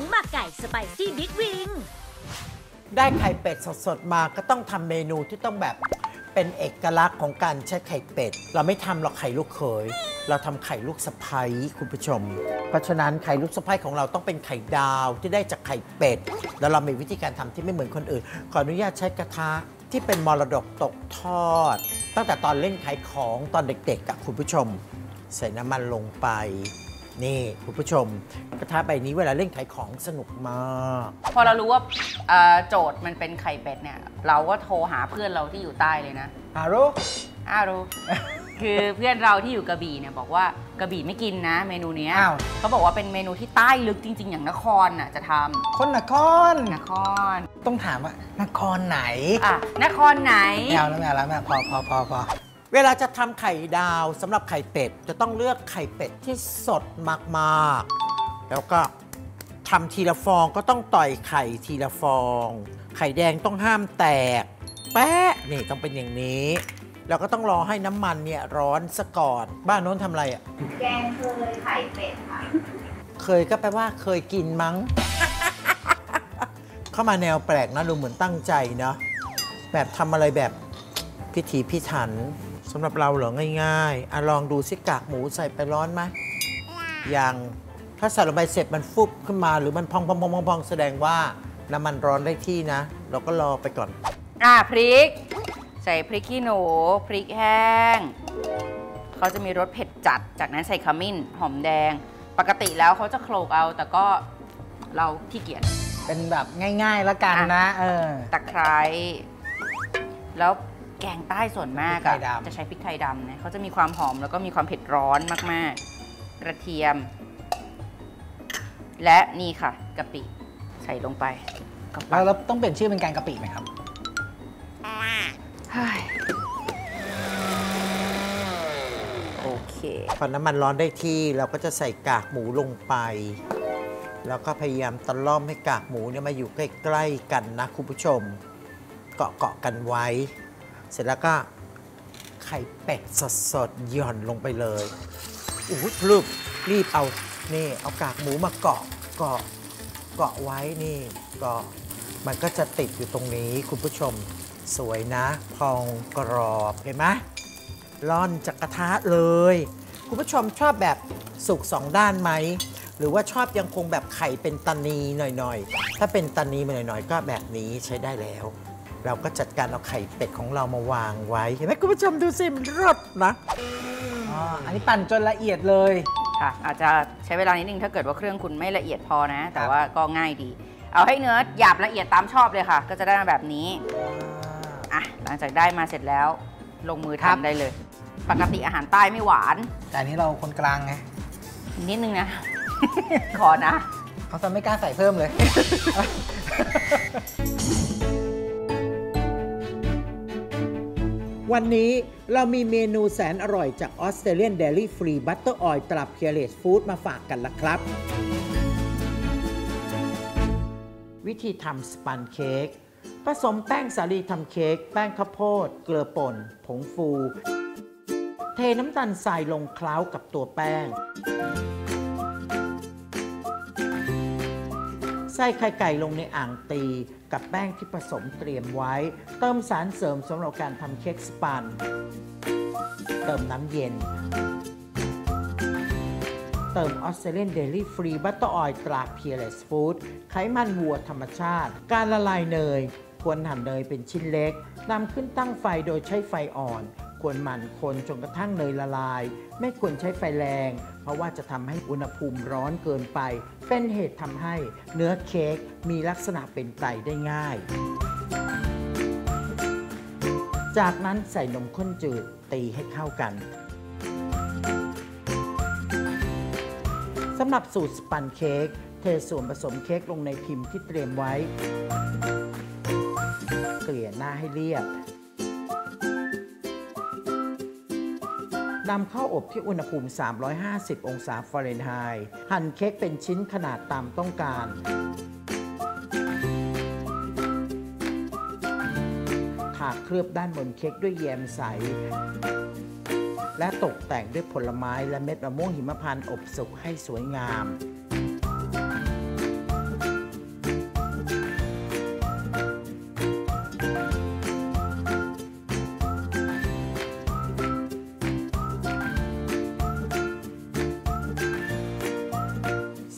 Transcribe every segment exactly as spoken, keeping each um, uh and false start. งหมากไก่สไปซี่บิ๊กวิงได้ไข่เป็ดสดๆมาก็ต้องทำเมนูที่ต้องแบบเป็นเอกลักษณ์ของการใช้ไข่เป็ดเราไม่ทำเราไข่ลูกเขยเราทำไข่ลูกสะใภ้คุณผู้ชมเพราะฉะนั้นไข่ลูกสะใภ้ของเราต้องเป็นไข่ดาวที่ได้จากไข่เป็ดแล้วเรามีวิธีการทำที่ไม่เหมือนคนอื่นขออนุญาตใช้กระทะที่เป็นมรดกตกทอดตั้งแต่ตอนเล่นขายของตอนเด็กๆกับคุณผู้ชมใส่น้ำมันลงไปนี่คุณผู้ชมกระทะใบนี้เวลาเล่นขายของสนุกมากพอเรารู้ว่าโจทย์มันเป็นไข่เป็ดเนี่ยเราก็โทรหาเพื่อนเราที่อยู่ใต้เลยนะอารุอารุ คือเพื่อนเราที่อยู่กระบี่เนี่ยบอกว่ากระบี่ไม่กินนะเมนูนี้เขาบอกว่าเป็นเมนูที่ใต้ลึกจริงๆอย่างนครน่ะจะทำคนนครนครต้องถามว่านครไหนอ่ะนครไหนแมวแล้วแมวแล้วแมวพอพอพอพอเวลาจะทำไข่ดาวสำหรับไข่เป็ดจะต้องเลือกไข่เป็ดที่สดมากๆแล้วก็ทำทีละฟองก็ต้องต่อยไข่ทีละฟองไข่แดงต้องห้ามแตกแป๊ะนี่ต้องเป็นอย่างนี้แล้วก็ต้องรอให้น้ำมันเนี่ยร้อนซะก่อนบ้านโน้นทำอะไรอ่ะแกงเคยไข่เป็ดค่ะเคยก็แปลว่าเคยกินมั้ง เข้ามาแนวแปลกนะดูเหมือนตั้งใจนะแบบทำอะไรแบบพิถีพิถันสำหรับเราเหรอง่ายๆอ่ะลองดูซิกากหมูใส่ไปร้อนไหมยังถ้าใส่ลงไปเสร็จมันฟุบขึ้นมาหรือมันพองพองพองพองแสดงว่าน้ำมันร้อนได้ที่นะเราก็รอไปก่อนอ่ะพริกใส่พริกขี้หนูพริกแห้งเขาจะมีรสเผ็ดจัดจากนั้นใส่ขมิ้นหอมแดงปกติแล้วเขาจะโขลกเอาแต่ก็เราขี้เกียจเป็นแบบง่ายๆแล้วกันนะเออตะไคร้แล้วแกงใต้ส่วนมากจะใช้พริกไทยดำนะเขาจะมีความหอมแล้วก็มีความเผ็ดร้อนมากๆกระเทียมและนี่ค่ะกะปิใส่ลงไปแล้วต้องเปลี่ยนชื่อเป็นแกงกะปิไหมครับโอเคพอน้ำมันร้อนได้ที่เราก็จะใส่กากหมูลงไปแล้วก็พยายามตะล่อมให้กากหมูเนี่ยมาอยู่ใกล้ๆกันนะคุณผู้ชมเกาะเกาะกันไว้เสร็จแล้วก็ไข่เป็ดสดๆหย่อนลงไปเลยอู้หูพลึบรีบเอานี่เอากากหมูมาเกาะเกาะเกาะไว้นี่เกาะมันก็จะติดอยู่ตรงนี้คุณผู้ชมสวยนะพองกรอบเห็นไหมร่อนจากกระทะเลยคุณผู้ชมชอบแบบสุกสองด้านไหมหรือว่าชอบยังคงแบบไข่เป็นตานีหน่อยๆถ้าเป็นตานีมาหน่อยๆก็แบบนี้ใช้ได้แล้วเราก็จัดการเอาไข่เป็ดของเรามาวางไว้เห็นไหมคุณผู้ชมดูสิมันรสนะอ๋ออันนี้ปั่นจนละเอียดเลยค่ะอาจจะใช้เวลานิดนึงถ้าเกิดว่าเครื่องคุณไม่ละเอียดพอนะแต่ว่าก็ง่ายดีเอาให้เนื้อหยาบละเอียดตามชอบเลยค่ะก็จะได้มาแบบนี้อ่ะหลังจากได้มาเสร็จแล้วลงมือทำได้เลยปกติอาหารใต้ไม่หวานแต่อันนี้เราคนกลางไงนิดนึงนะ ขอนะเขาจะไม่กล้าใส่เพิ่มเลย วันนี้เรามีเมนูแสนอร่อยจากออสเตรเลียนเดลี่ฟรีบัตเตอร์ออยล์ตรา Plas Food มาฝากกันละครับวิธีทำสปันเค้กผสมแป้งสาลีทำเค้กแป้งข้าวโพดเกลือป่นผงฟูเทน้ำตาลทรายลงเคล้ากับตัวแป้งใส่ไข่ไก่ลงในอ่างตีกับแป้งที่ผสมเตรียมไว้เติมสารเสริมสำหรับการทำเค้กสปันเติมน้ำเย็นเติมออสเตรเลียนเดลี่ฟรีบัตเตอร์ออยล์ตรา Plas Food ไขมันวัวธรรมชาติการละลายเนยควรหั่นเนยเป็นชิ้นเล็กนำขึ้นตั้งไฟโดยใช้ไฟอ่อนควรหมั่นคนจนกระทั่งเนยละลายไม่ควรใช้ไฟแรงเพราะว่าจะทำให้อุณหภูมิร้อนเกินไปเป็นเหตุทำให้เนื้อเค้กมีลักษณะเป็นไตได้ง่ายจากนั้นใส่นมข้นจืดตีให้เข้ากันสำหรับสูตรสปันเค้กเทส่วนผสมเค้กลงในพิมพ์ที่เตรียมไว้เกลี่ยหน้าให้เรียบนำเข้าอบที่อุณหภูมิสามร้อยห้าสิบองศาฟาเรนไฮต์หั่นเค้กเป็นชิ้นขนาดตามต้องการทาเคลือบด้านบนเค้กด้วยแยมใสและตกแต่งด้วยผลไม้และเม็ดมะม่วงหิมพานต์อบสุกให้สวยงาม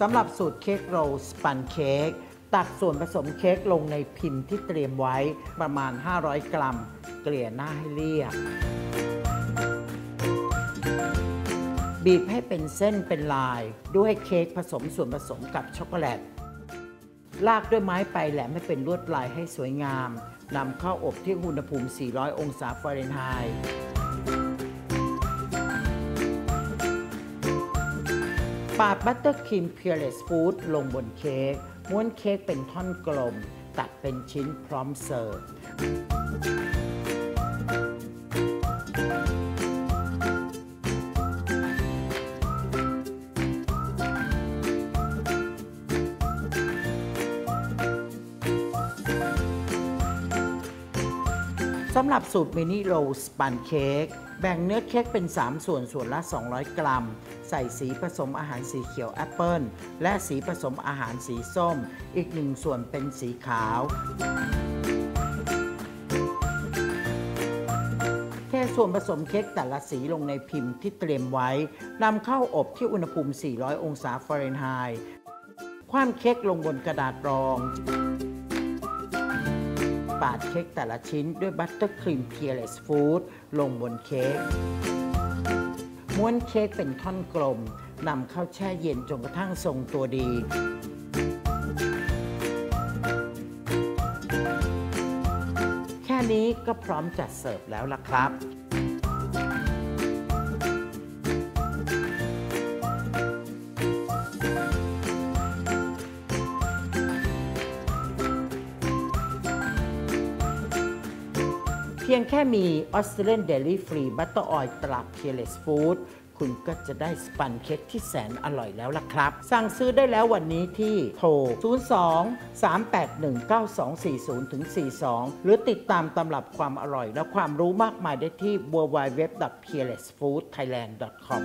สำหรับสูตรเค้กโรลสปันเค้กตักส่วนผสมเค้กลงในพิมพ์ที่เตรียมไว้ประมาณห้าร้อยกรัมเกลี่ยหน้าให้เรียบบีบให้เป็นเส้นเป็นลายด้วยเค้กผสมส่วนผสมกับช็อกโกแลตลากด้วยไม้ไปแหลมให้เป็นลวดลายให้สวยงามนำเข้าอบที่อุณหภูมิสี่ร้อยองศาฟาเรนไฮต์ปาดบัตเตอร์ครีม Plas Food ลงบนเค้กม้วนเค้กเป็นท่อนกลมตัดเป็นชิ้นพร้อมเสิร์ฟสำหรับสูตรมินิโรลสปันเค้กแบ่งเนื้อเค้กเป็นสามส่วนส่วนละสองร้อยกรัมใส่สีผสมอาหารสีเขียวแอปเปิ้ลและสีผสมอาหารสีส้มอีกหนึ่งส่วนเป็นสีขาวเทส่วนผสมเค้กแต่ละสีลงในพิมพ์ที่เตรียมไว้นำเข้าอบที่อุณหภูมิสี่ร้อยองศาฟาเรนไฮต์คว่ำเค้กลงบนกระดาษรองปาดเค้กแต่ละชิ้นด้วยบัตเตอร์ครีม Plas Food ลงบนเค้กม้วนเค้กเป็นท่อนกลมนำเข้าแช่เย็นจนกระทั่งทรงตัวดีแค่นี้ก็พร้อมจัดเสิร์ฟแล้วล่ะครับเพียงแค่มี Australian Dairy Free Butter Oil ตรา Plas Food คุณก็จะได้สปันเค้กที่แสนอร่อยแล้วล่ะครับสั่งซื้อได้แล้ววันนี้ที่โทร ศูนย์ สอง สาม แปด หนึ่ง เก้า สอง สี่ ศูนย์ ถึง สี่สิบสอง หรือติดตามตำรับความอร่อยและความรู้มากมายได้ที่ ดับเบิลยู ดับเบิลยู ดับเบิลยู ดอท พี เอ แอล เอส ฟู้ด ไทยแลนด์ ดอท คอม